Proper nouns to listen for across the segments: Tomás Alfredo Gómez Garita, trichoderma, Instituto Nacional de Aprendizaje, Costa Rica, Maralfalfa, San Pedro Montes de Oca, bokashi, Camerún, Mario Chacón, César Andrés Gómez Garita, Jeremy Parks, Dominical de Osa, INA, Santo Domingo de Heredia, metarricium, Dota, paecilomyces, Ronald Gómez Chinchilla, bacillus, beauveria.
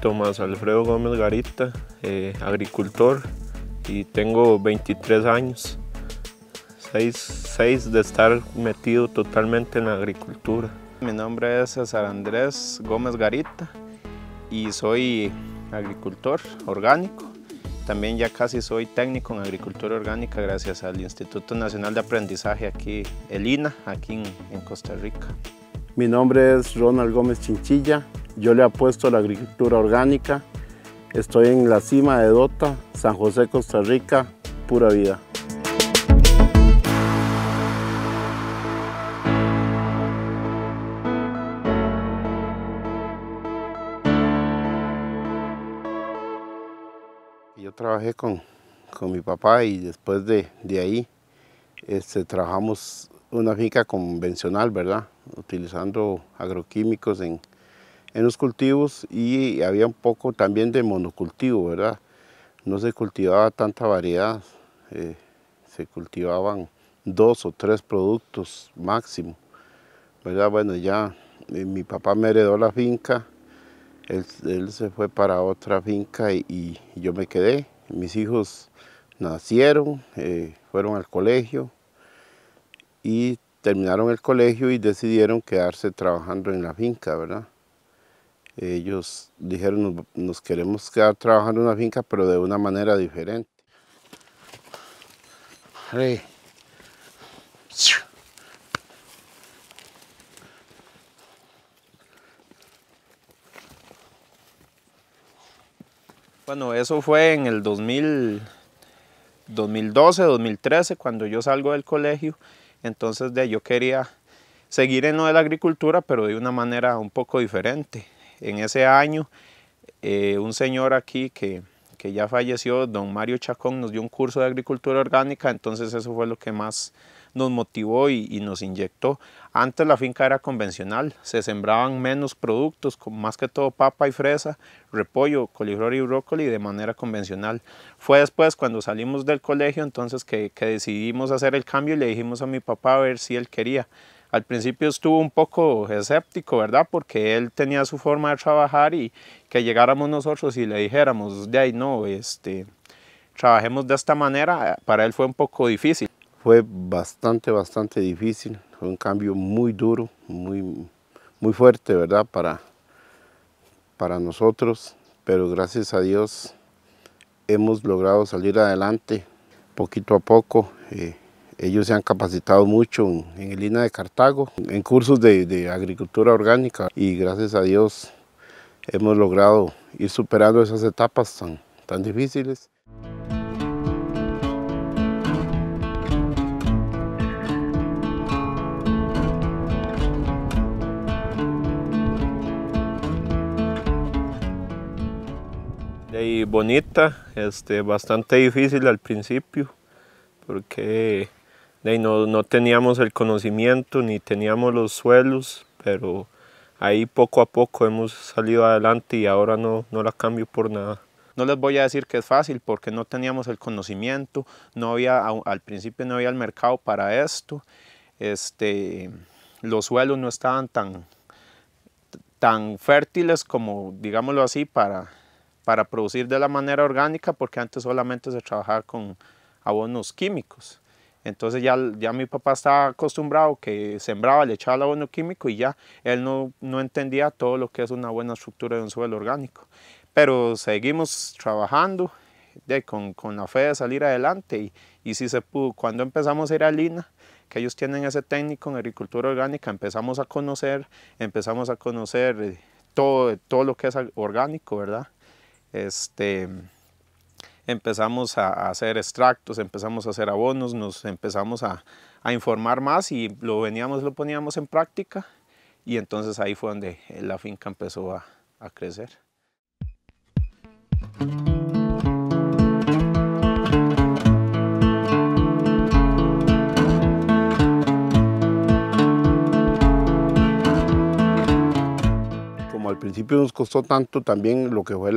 Tomás Alfredo Gómez Garita, agricultor, y tengo 23 años, 6 de estar metido totalmente en la agricultura. Mi nombre es César Andrés Gómez Garita y soy agricultor orgánico. También ya casi soy técnico en agricultura orgánica gracias al Instituto Nacional de Aprendizaje aquí, el INA, aquí en Costa Rica. Mi nombre es Ronald Gómez Chinchilla. Yo le apuesto a la agricultura orgánica. Estoy en la cima de Dota, San José, Costa Rica, pura vida. Yo trabajé con mi papá y después de ahí trabajamos una finca convencional, ¿verdad? Utilizando agroquímicos en los cultivos, y había un poco también de monocultivo, ¿verdad? No se cultivaba tanta variedad, se cultivaban 2 o 3 productos máximo, ¿verdad? Bueno, ya mi papá me heredó la finca, él se fue para otra finca y yo me quedé. Mis hijos nacieron, fueron al colegio y terminaron el colegio y decidieron quedarse trabajando en la finca, ¿verdad? Ellos dijeron, nos queremos quedar trabajando en una finca, pero de una manera diferente. Bueno, eso fue en el 2012, 2013, cuando yo salgo del colegio. Entonces yo quería seguir en lo de la agricultura, pero de una manera un poco diferente. En ese año, un señor aquí que ya falleció, don Mario Chacón, nos dio un curso de agricultura orgánica, entonces eso fue lo que más nos motivó y nos inyectó. Antes la finca era convencional, se sembraban menos productos, más que todo papa y fresa, repollo, coliflor y brócoli de manera convencional. Fue después cuando salimos del colegio entonces que decidimos hacer el cambio y le dijimos a mi papá a ver si él quería. Al principio estuvo un poco escéptico, ¿verdad? Porque él tenía su forma de trabajar y que llegáramos nosotros y le dijéramos, de ahí no, trabajemos de esta manera, para él fue un poco difícil. Fue bastante difícil, fue un cambio muy duro, muy fuerte, ¿verdad? Para nosotros, pero gracias a Dios hemos logrado salir adelante poquito a poco. Ellos se han capacitado mucho en el INA de Cartago, en cursos de agricultura orgánica, y gracias a Dios hemos logrado ir superando esas etapas tan difíciles. Y bonita, bastante difícil al principio, porque no teníamos el conocimiento ni teníamos los suelos, pero ahí poco a poco hemos salido adelante y ahora no la cambio por nada. No les voy a decir que es fácil porque no teníamos el conocimiento, al principio no había el mercado para esto, los suelos no estaban tan fértiles como, digámoslo así, para producir de la manera orgánica, porque antes solamente se trabajaba con abonos químicos. Entonces ya mi papá estaba acostumbrado que sembraba, le echaba el abono químico y ya él no entendía todo lo que es una buena estructura de un suelo orgánico. Pero seguimos trabajando con la fe de salir adelante y sí se pudo. Cuando empezamos a ir a Lina, que ellos tienen ese técnico en agricultura orgánica, empezamos a conocer todo lo que es orgánico, ¿verdad? empezamos a hacer extractos, empezamos a hacer abonos, nos empezamos a informar más y lo poníamos en práctica, y entonces ahí fue donde la finca empezó a crecer. Como al principio nos costó tanto también lo que fue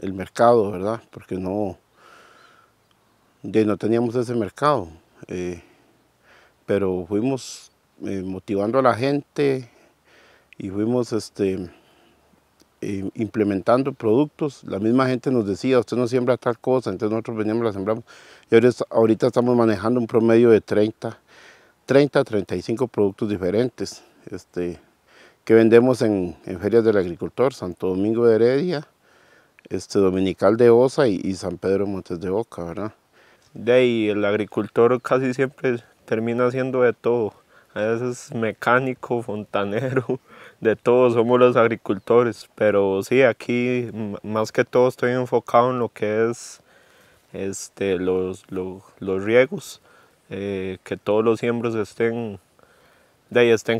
el mercado, ¿verdad? Porque no teníamos ese mercado, pero fuimos motivando a la gente y fuimos implementando productos. La misma gente nos decía, usted no siembra tal cosa, entonces nosotros veníamos y la sembramos. Y ahorita estamos manejando un promedio de 30 a 35 productos diferentes que vendemos en ferias del agricultor, Santo Domingo de Heredia, Dominical de Osa y San Pedro Montes de Oca, ¿verdad? De ahí el agricultor casi siempre termina haciendo de todo. A veces mecánico, fontanero, de todo somos los agricultores. Pero sí, aquí más que todo estoy enfocado en lo que es los riegos, que todos los siembros estén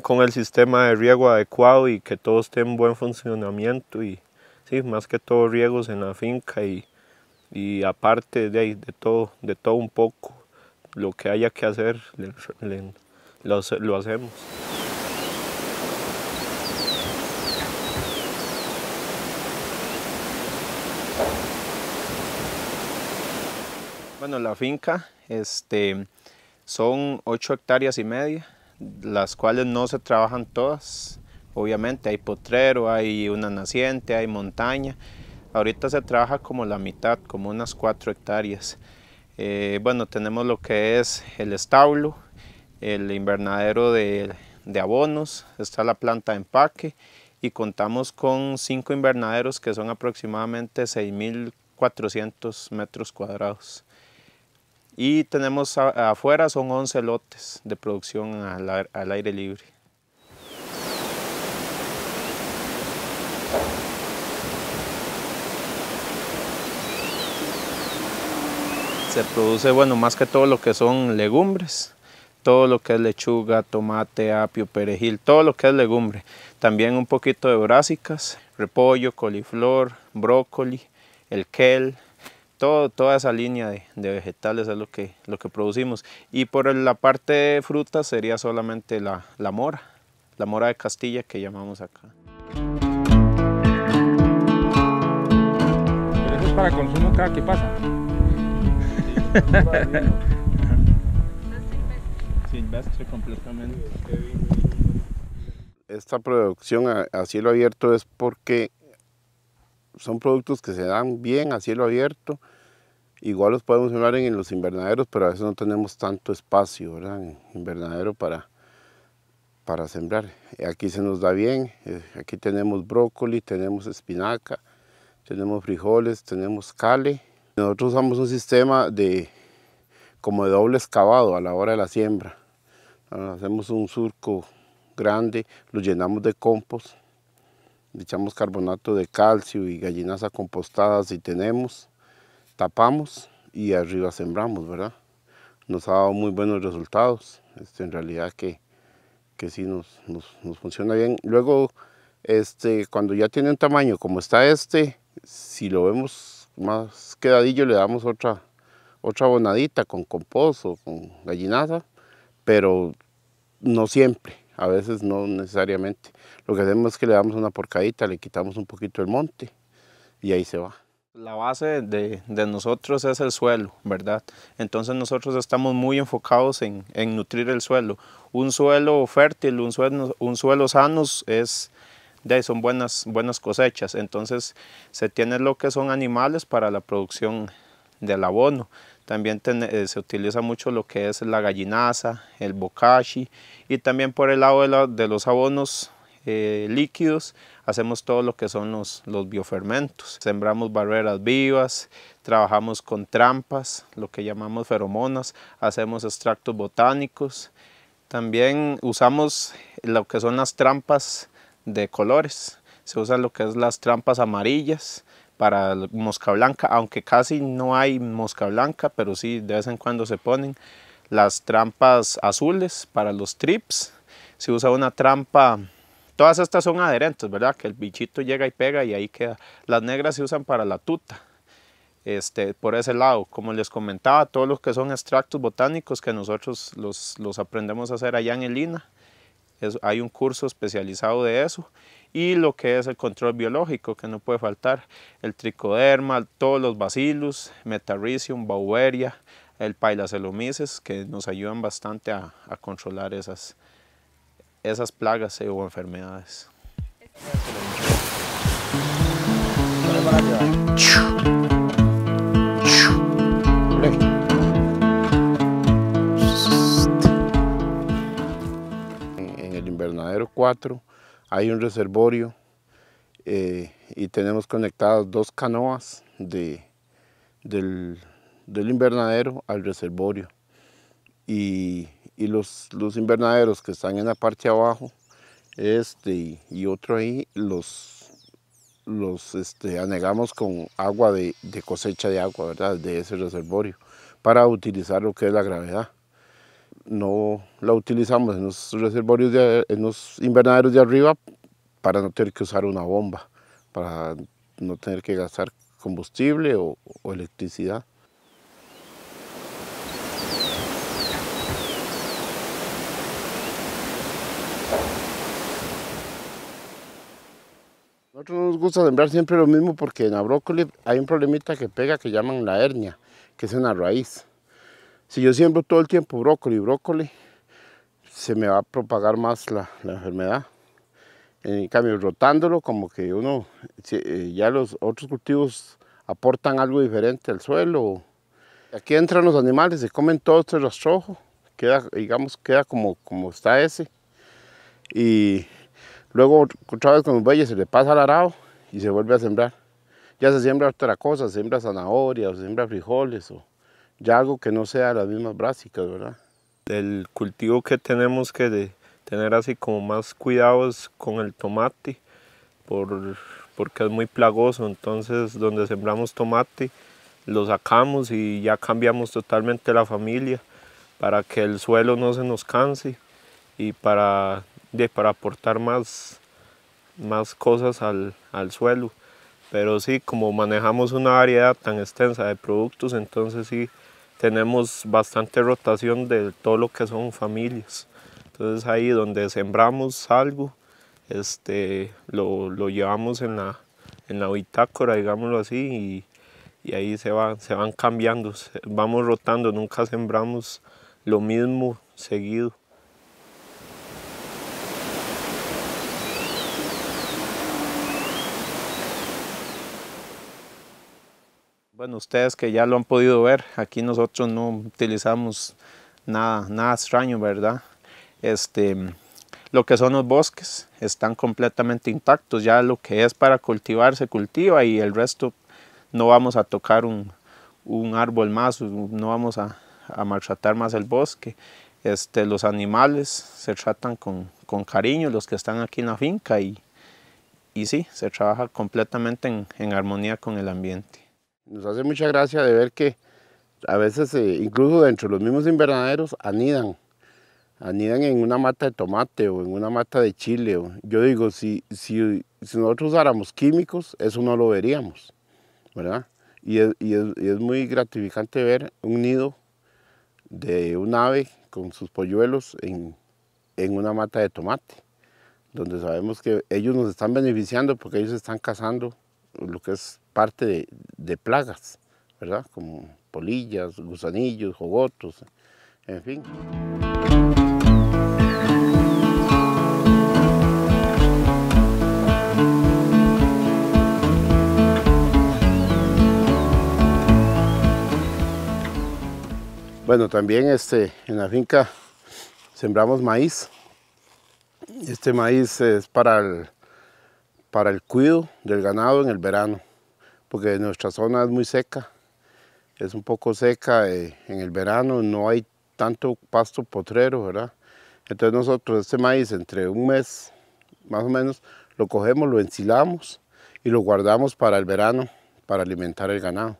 con el sistema de riego adecuado y que todo esté en buen funcionamiento. Y sí, más que todo riegos en la finca y aparte de todo un poco, lo que haya que hacer lo hacemos. Bueno, la finca son 8,5 hectáreas, las cuales no se trabajan todas. Obviamente hay potrero, hay una naciente, hay montaña. Ahorita se trabaja como la mitad, como unas 4 hectáreas. Bueno, tenemos lo que es el establo, el invernadero de abonos, está la planta de empaque y contamos con 5 invernaderos que son aproximadamente 6.400 metros cuadrados. Y tenemos afuera son 11 lotes de producción al aire libre. Se produce, bueno, más que todo lo que son legumbres, todo lo que es lechuga, tomate, apio, perejil, todo lo que es legumbre. También un poquito de brásicas, repollo, coliflor, brócoli, el kel, toda esa línea de vegetales es lo que producimos. Y por la parte de frutas sería solamente la mora de Castilla que llamamos acá. Pero eso es para consumo cada que pasa. Silvestre completamente. Esta producción a cielo abierto es porque son productos que se dan bien a cielo abierto. Igual los podemos sembrar en los invernaderos, pero a veces no tenemos tanto espacio, ¿verdad?, en invernadero para sembrar. Aquí se nos da bien. Aquí tenemos brócoli, tenemos espinaca, tenemos frijoles, tenemos cale. Nosotros usamos un sistema como de doble excavado a la hora de la siembra. Hacemos un surco grande, lo llenamos de compost, le echamos carbonato de calcio y gallinazas compostadas si tenemos, tapamos y arriba sembramos, ¿verdad? Nos ha dado muy buenos resultados, en realidad que sí nos funciona bien. Luego, cuando ya tiene un tamaño como está si lo vemos más quedadillo, le damos otra abonadita con compost o con gallinaza, pero no siempre, a veces no necesariamente. Lo que hacemos es que le damos una porcadita, le quitamos un poquito el monte y ahí se va. La base de nosotros es el suelo, ¿verdad? Entonces nosotros estamos muy enfocados en nutrir el suelo. Un suelo fértil, un suelo sano son buenas cosechas. Entonces se tiene lo que son animales para la producción del abono. También se utiliza mucho lo que es la gallinaza, el bokashi, y también por el lado de los abonos líquidos hacemos todo lo que son los biofermentos. Sembramos barreras vivas, trabajamos con trampas, lo que llamamos feromonas, hacemos extractos botánicos. También usamos lo que son las trampas de colores, se usan lo que es las trampas amarillas para mosca blanca, aunque casi no hay mosca blanca, pero sí de vez en cuando se ponen las trampas azules para los trips. Se usa una trampa, todas estas son adherentes, ¿verdad? Que el bichito llega y pega y ahí queda. Las negras se usan para la tuta. Por ese lado, como les comentaba, todos los que son extractos botánicos que nosotros los aprendemos a hacer allá en el INA, hay un curso especializado de eso, y lo que es el control biológico, que no puede faltar, el trichoderma, todos los bacillus, metarricium, beauveria, el paecilomyces, que nos ayudan bastante a controlar esas plagas o enfermedades. En el invernadero 4 hay un reservorio y tenemos conectadas dos canoas del invernadero al reservorio, y los invernaderos que están en la parte de abajo y otro ahí los anegamos con agua de cosecha de agua, ¿verdad? De ese reservorio, para utilizar lo que es la gravedad. No la utilizamos en los reservorios, en los invernaderos de arriba, para no tener que usar una bomba, para no tener que gastar combustible o electricidad. A nosotros nos gusta sembrar siempre lo mismo, porque en la brócoli hay un problemita que pega que llaman la hernia, que es en la raíz. Si yo siembro todo el tiempo brócoli, se me va a propagar más la enfermedad. En cambio, rotándolo, como que uno, ya los otros cultivos aportan algo diferente al suelo. Aquí entran los animales, se comen todo este rastrojo, queda como está ese. Y luego otra vez con los bueyes se le pasa al arado y se vuelve a sembrar. Ya se siembra otra cosa, se siembra zanahoria, o se siembra frijoles, o ya algo que no sea las mismas brásicas, ¿verdad? El cultivo que tenemos que tener así como más cuidado es con el tomate, porque es muy plagoso. Entonces, donde sembramos tomate, lo sacamos y ya cambiamos totalmente la familia para que el suelo no se nos canse y para aportar más cosas al suelo. Pero sí, como manejamos una variedad tan extensa de productos, entonces sí tenemos bastante rotación de todo lo que son familias. Entonces ahí donde sembramos algo, lo llevamos en la bitácora, digámoslo así, y ahí se van cambiando, vamos rotando, nunca sembramos lo mismo seguido. Bueno, ustedes que ya lo han podido ver, aquí nosotros no utilizamos nada extraño, ¿verdad? Lo que son los bosques están completamente intactos, ya lo que es para cultivar se cultiva, y el resto no vamos a tocar un árbol más, no vamos a maltratar más el bosque. Los animales se tratan con cariño, los que están aquí en la finca, y sí, se trabaja completamente en armonía con el ambiente. Nos hace mucha gracia de ver que a veces, incluso dentro de los mismos invernaderos, anidan en una mata de tomate o en una mata de chile. Yo digo, si nosotros usáramos químicos, eso no lo veríamos, ¿verdad? Y es muy gratificante ver un nido de un ave con sus polluelos en una mata de tomate, donde sabemos que ellos nos están beneficiando porque ellos están cazando lo que es parte de plagas, ¿verdad? Como polillas, gusanillos, jogotos, en fin. Bueno, también en la finca sembramos maíz. Este maíz es para el cuido del ganado en el verano, porque nuestra zona es muy seca, es un poco seca en el verano, no hay tanto pasto potrero, ¿verdad? Entonces nosotros este maíz entre un mes más o menos lo cogemos, lo ensilamos y lo guardamos para el verano, para alimentar el ganado,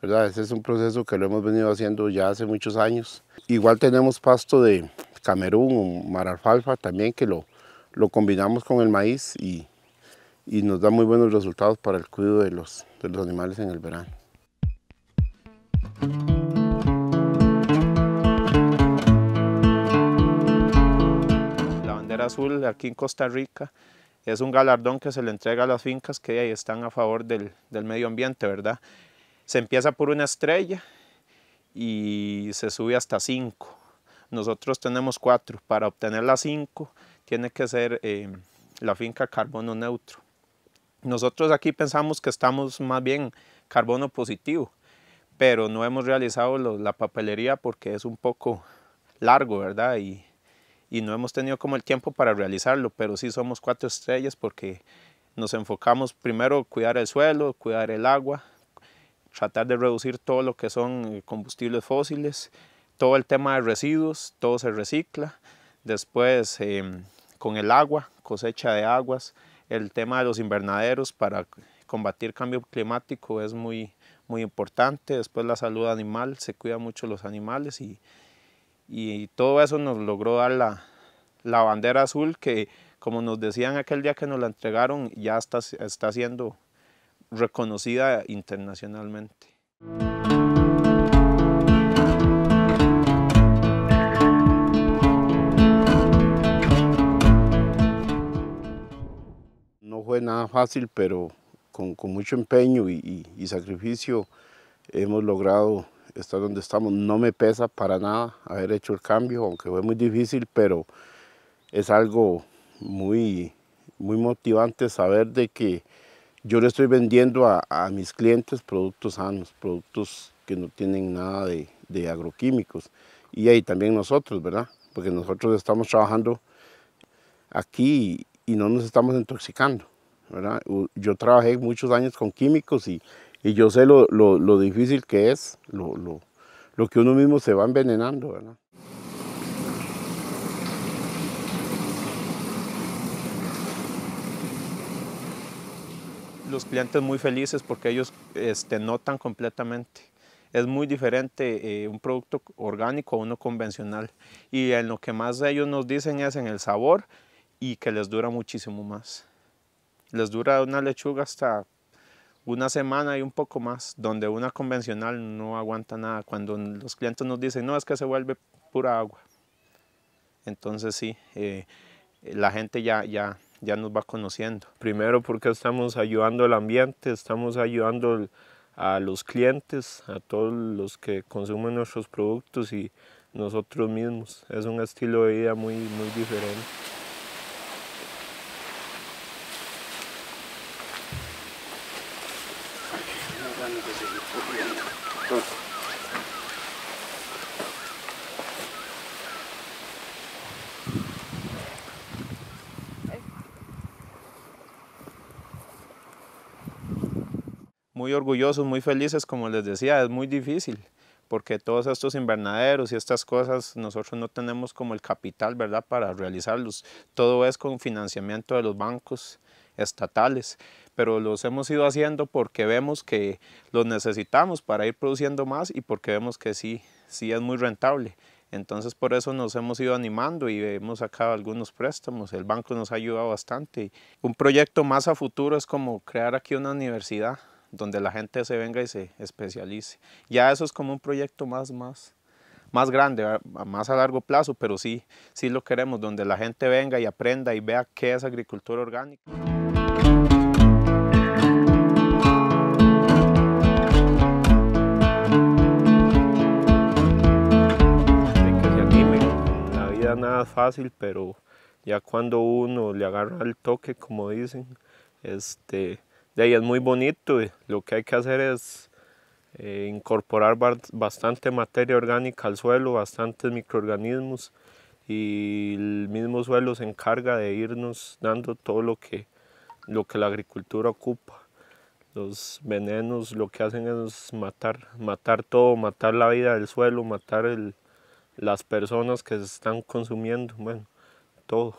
¿verdad? Este es un proceso que lo hemos venido haciendo ya hace muchos años. Igual tenemos pasto de Camerún o Maralfalfa también, que lo combinamos con el maíz y nos da muy buenos resultados para el cuidado de los animales en el verano. La bandera azul aquí en Costa Rica es un galardón que se le entrega a las fincas que ahí están a favor del medio ambiente, ¿verdad? Se empieza por una estrella y se sube hasta 5. Nosotros tenemos 4. Para obtener las 5 tiene que ser la finca carbono neutro. Nosotros aquí pensamos que estamos más bien carbono positivo, pero no hemos realizado la papelería porque es un poco largo, ¿verdad? Y no hemos tenido como el tiempo para realizarlo, pero sí somos 4 estrellas porque nos enfocamos primero en cuidar el suelo, cuidar el agua, tratar de reducir todo lo que son combustibles fósiles, todo el tema de residuos, todo se recicla, después con el agua, cosecha de aguas, el tema de los invernaderos para combatir cambio climático es muy importante, después la salud animal, se cuida mucho los animales y todo eso nos logró dar la bandera azul que, como nos decían aquel día que nos la entregaron, ya está siendo reconocida internacionalmente. No fue nada fácil, pero con mucho empeño y sacrificio hemos logrado estar donde estamos. No me pesa para nada haber hecho el cambio, aunque fue muy difícil, pero es algo muy motivante saber de que yo le estoy vendiendo a mis clientes productos sanos, productos que no tienen nada de agroquímicos. Y ahí también nosotros, ¿verdad? Porque nosotros estamos trabajando aquí y no nos estamos intoxicando, ¿verdad? Yo trabajé muchos años con químicos y yo sé lo difícil que es, lo que uno mismo se va envenenando, ¿verdad? Los clientes muy felices porque ellos notan completamente. Es muy diferente un producto orgánico a uno convencional. Y en lo que más ellos nos dicen es en el sabor y que les dura muchísimo más. Les dura una lechuga hasta una semana y un poco más, donde una convencional no aguanta nada. Cuando los clientes nos dicen, no, es que se vuelve pura agua. Entonces sí, la gente ya nos va conociendo. Primero porque estamos ayudando al ambiente, estamos ayudando a los clientes, a todos los que consumen nuestros productos y nosotros mismos. Es un estilo de vida muy diferente. Muy orgullosos, muy felices, como les decía, es muy difícil, porque todos estos invernaderos y estas cosas, nosotros no tenemos como el capital, ¿verdad?, para realizarlos. Todo es con financiamiento de los bancos estatales, pero los hemos ido haciendo porque vemos que los necesitamos para ir produciendo más y porque vemos que sí es muy rentable. Entonces por eso nos hemos ido animando y hemos sacado algunos préstamos, el banco nos ha ayudado bastante. Un proyecto más a futuro es como crear aquí una universidad, donde la gente se venga y se especialice. Ya eso es como un proyecto más grande, más a largo plazo, pero sí lo queremos, donde la gente venga y aprenda y vea qué es agricultura orgánica. Que se anime. La vida nada es fácil, pero ya cuando uno le agarra el toque, como dicen, de ahí es muy bonito. Lo que hay que hacer es incorporar bastante materia orgánica al suelo, bastantes microorganismos, y el mismo suelo se encarga de irnos dando todo lo que la agricultura ocupa. Los venenos lo que hacen es matar todo, matar la vida del suelo, matar las personas que se están consumiendo, bueno, todo.